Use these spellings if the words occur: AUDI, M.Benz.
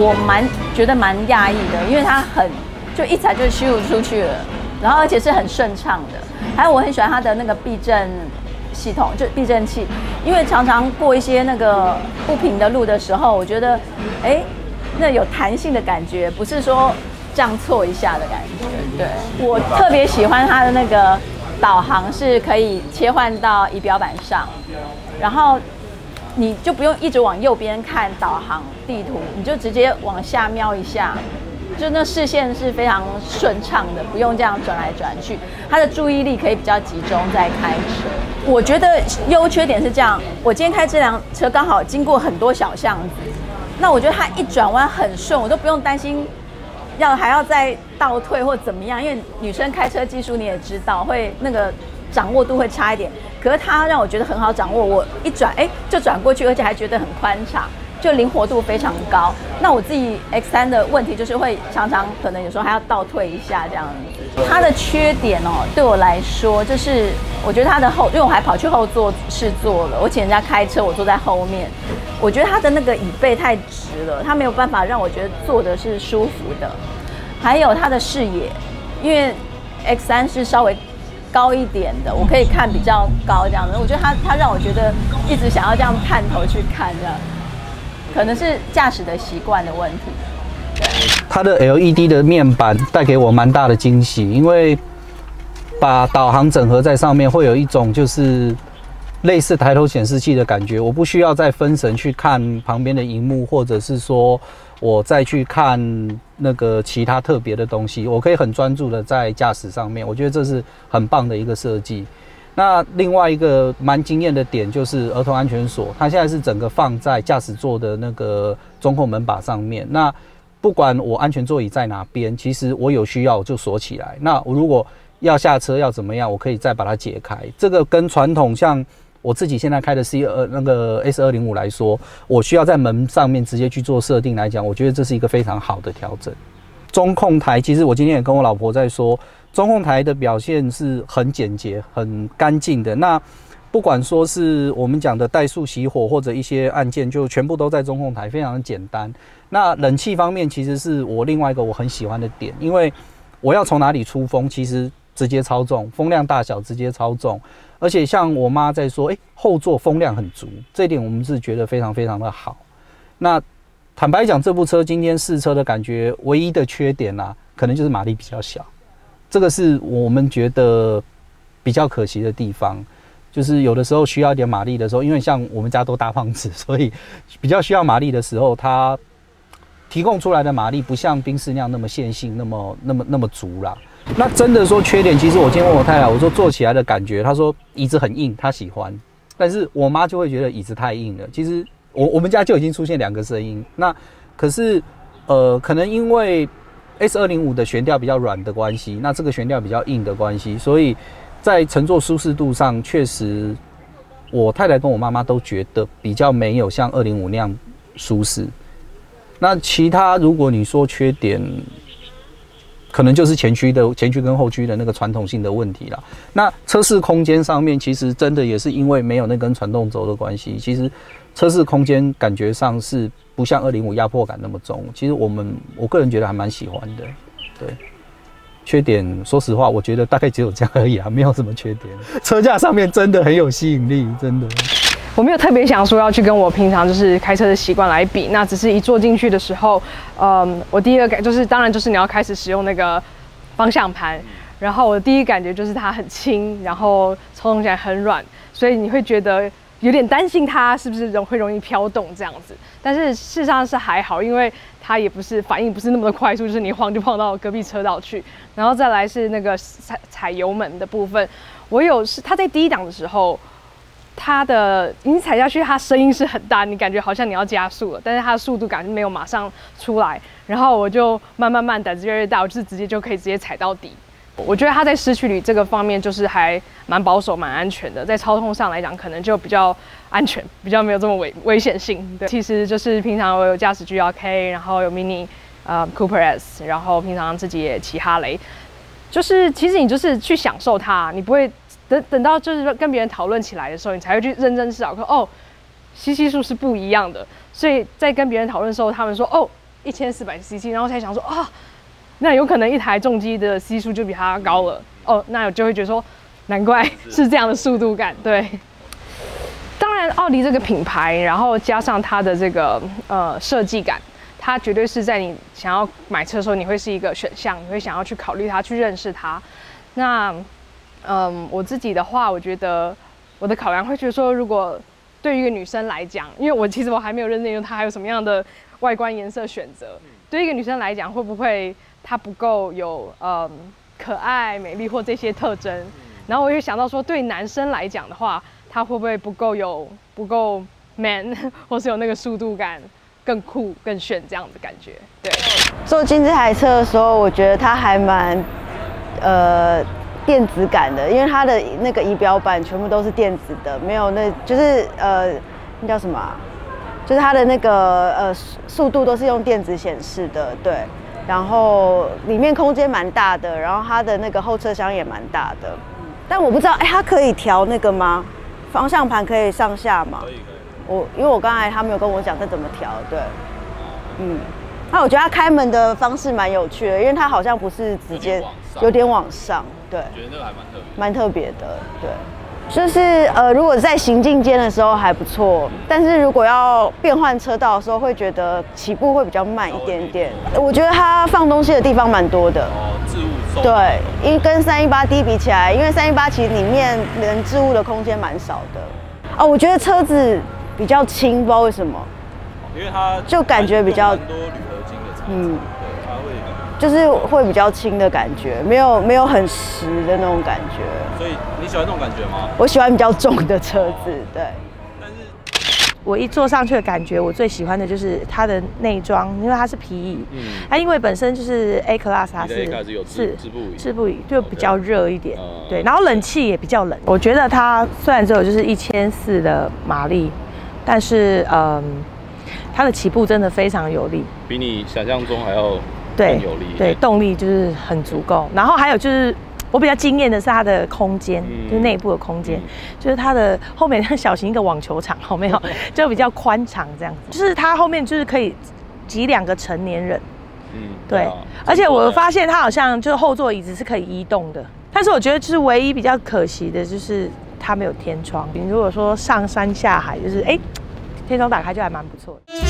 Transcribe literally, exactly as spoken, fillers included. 我蛮觉得蛮讶异的，因为它很就一踩就咻出去了，然后而且是很顺畅的。还有我很喜欢它的那个避震系统，就避震器，因为常常过一些那个不平的路的时候，我觉得哎，那有弹性的感觉，不是说这样错一下的感觉。对，我特别喜欢它的那个导航是可以切换到仪表板上，然后你就不用一直往右边看导航地图，你就直接往下瞄一下，就那视线是非常顺畅的，不用这样转来转去。他的注意力可以比较集中在开车。我觉得优缺点是这样，我今天开这辆车刚好经过很多小巷子，那我觉得它一转弯很顺，我都不用担心要还要再倒退或怎么样，因为女生开车技术你也知道，会那个掌握度会差一点。可是它让我觉得很好掌握，我一转哎就转过去，而且还觉得很宽敞，就灵活度非常高。那我自己 X 三 的问题就是会常常可能有时候还要倒退一下这样子。它的缺点哦，对我来说就是我觉得它的后，因为我还跑去后座试坐了，我请人家开车，我坐在后面。我觉得它的那个椅背太直了，它没有办法让我觉得坐的是舒服的。还有它的视野，因为 X 三 是稍微高一点的，我可以看比较高这样子。我觉得它它让我觉得一直想要这样探头去看这样，可能是驾驶的习惯的问题。它的 L E D 的面板带给我蛮大的惊喜，因为把导航整合在上面，会有一种就是类似抬头显示器的感觉，我不需要再分神去看旁边的荧幕，或者是说我再去看那个其他特别的东西，我可以很专注的在驾驶上面，我觉得这是很棒的一个设计。那另外一个蛮惊艳的点就是儿童安全锁，它现在是整个放在驾驶座的那个中控门把上面，那不管我安全座椅在哪边，其实我有需要我就锁起来，那我如果要下车要怎么样，我可以再把它解开。这个跟传统像我自己现在开的 C 二那个 S 二零五来说，我需要在门上面直接去做设定来讲，我觉得这是一个非常好的调整。中控台其实我今天也跟我老婆在说，中控台的表现是很简洁、很干净的。那不管说是我们讲的怠速熄火或者一些按键，就全部都在中控台，非常的简单。那冷气方面其实是我另外一个我很喜欢的点，因为我要从哪里出风，其实直接操纵，风量大小直接操纵。而且像我妈在说，哎、欸，后座风量很足，这一点我们是觉得非常非常的好。那坦白讲，这部车今天试车的感觉，唯一的缺点啊，可能就是马力比较小，这个是我们觉得比较可惜的地方。就是有的时候需要一点马力的时候，因为像我们家都大胖子，所以比较需要马力的时候，它提供出来的马力不像宾士那样那么线性，那么那么那么足啦。那真的说缺点，其实我今天问我太太，我说坐起来的感觉，她说椅子很硬，她喜欢，但是我妈就会觉得椅子太硬了。其实我我们家就已经出现两个声音，那可是呃，可能因为 S 二零五 的悬吊比较软的关系，那这个悬吊比较硬的关系，所以在乘坐舒适度上，确实我太太跟我妈妈都觉得比较没有像二零五那样舒适。那其他如果你说缺点，可能就是前驱的前驱跟后驱的那个传统性的问题啦。那车室空间上面，其实真的也是因为没有那根传动轴的关系，其实车室空间感觉上是不像二零五压迫感那么重。其实我们我个人觉得还蛮喜欢的。对，缺点说实话，我觉得大概只有这样而已啊，没有什么缺点。车架上面真的很有吸引力，真的。我没有特别想说要去跟我平常就是开车的习惯来比，那只是一坐进去的时候，嗯，我第一个感就是，当然就是你要开始使用那个方向盘，然后我的第一感觉就是它很轻，然后操纵起来很软，所以你会觉得有点担心它是不是容会容易飘动这样子。但是事实上是还好，因为它也不是反应不是那么的快速，就是你晃就晃到隔壁车道去。然后再来是那个踩踩油门的部分，我有是它在低档的时候。它的你踩下去，它声音是很大，你感觉好像你要加速了，但是它的速度感没有马上出来。然后我就慢慢慢，胆子越来越大，我就是直接就可以直接踩到底。我觉得它在市区里这个方面就是还蛮保守、蛮安全的，在操控上来讲，可能就比较安全，比较没有这么危危险性。对，其实就是平常我有驾驶 G L K， 然后有 Mini 呃 Cooper S， 然后平常自己也骑哈雷，就是其实你就是去享受它，你不会。等等到就是跟别人讨论起来的时候，你才会去认真思考，哦，吸气数是不一样的。所以在跟别人讨论的时候，他们说，哦，一千四百 C C， 然后才想说啊，那有可能一台重机的 C 数就比它高了哦，那我就会觉得说，难怪是这样的速度感。对，当然奥迪这个品牌，然后加上它的这个呃设计感，它绝对是在你想要买车的时候，你会是一个选项，你会想要去考虑它，去认识它。那嗯，我自己的话，我觉得我的考量会觉得说，如果 对于一个女生来讲，因为我其实我还没有认真用它还有什么样的外观颜色选择。对于一个女生来讲，会不会它不够有嗯可爱、美丽或这些特征？然后我又想到说，对男生来讲的话，它会不会不够有不够 man， 或是有那个速度感更酷、更炫这样的感觉？对。坐进这台车的时候，我觉得它还蛮呃电子感的，因为它的那个仪表板全部都是电子的，没有那就是呃，那叫什么、啊？就是它的那个呃速度都是用电子显示的，对。然后里面空间蛮大的，然后它的那个后车厢也蛮大的。但我不知道，哎、欸，它可以调那个吗？方向盘可以上下吗？可以可以。我因为我刚才他没有跟我讲这怎么调，对。嗯。那我觉得它开门的方式蛮有趣的，因为它好像不是直接有点往上。 对，觉得那个还蛮特别，蛮特别的。对，就是呃，如果在行进间的时候还不错，但是如果要变换车道的时候，会觉得起步会比较慢一点点。我觉得它放东西的地方蛮多的。哦，置物重。对，因为跟三一八 D 比起来，因为三一八其实里面能置物的空间蛮少的。啊、哦，我觉得车子比较轻，不知道为什么。因为它就感觉比较多铝合金的。嗯。 就是会比较轻的感觉，没有没有很实的那种感觉。所以你喜欢那种感觉吗？我喜欢比较重的车子，对。但是，我一坐上去的感觉，我最喜欢的就是它的内装，因为它是皮椅。嗯。它因为本身就是 A Class， 它是是织布椅，织布椅就比较热一点。对，然后冷气也比较冷。我觉得它虽然只有就是一千四的马力，但是嗯，它的起步真的非常有力，比你想象中还要 对，对，动力就是很足够。然后还有就是，我比较惊艳的是它的空间，嗯、就是内部的空间，嗯、就是它的后面像小型一个网球场，有没有？就比较宽敞这样子。就是它后面就是可以挤两个成年人，嗯，对。啊、而且我发现它好像就是后座椅子是可以移动的，但是我觉得就是唯一比较可惜的就是它没有天窗。你如果说上山下海，就是哎，天窗打开就还蛮不错的。